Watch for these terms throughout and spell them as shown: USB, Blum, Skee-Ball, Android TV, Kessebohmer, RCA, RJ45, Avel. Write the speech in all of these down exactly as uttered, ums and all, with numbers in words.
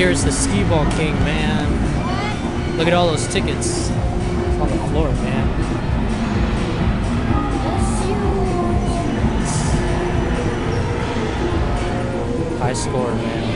Here's the Skee-Ball King, man. Look at all those tickets. It's on the floor, man. High score, man.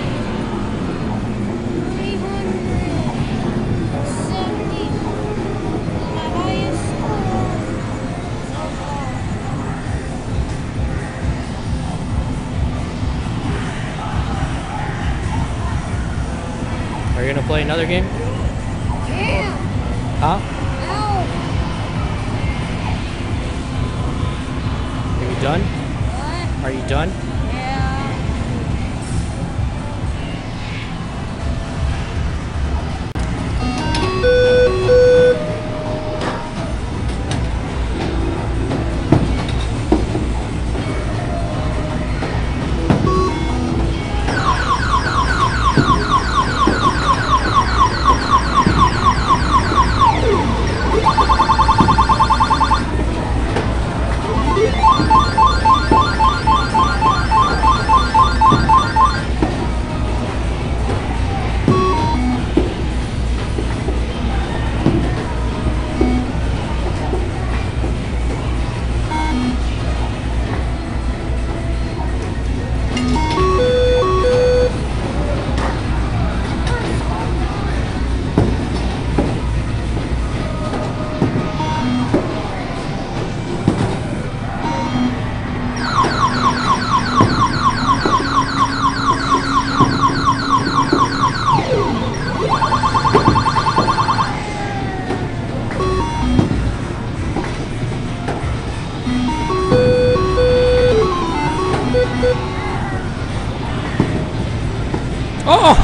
Are you gonna play another game? Yeah. Huh? No. Are you done? What? Are you done?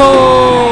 Oh!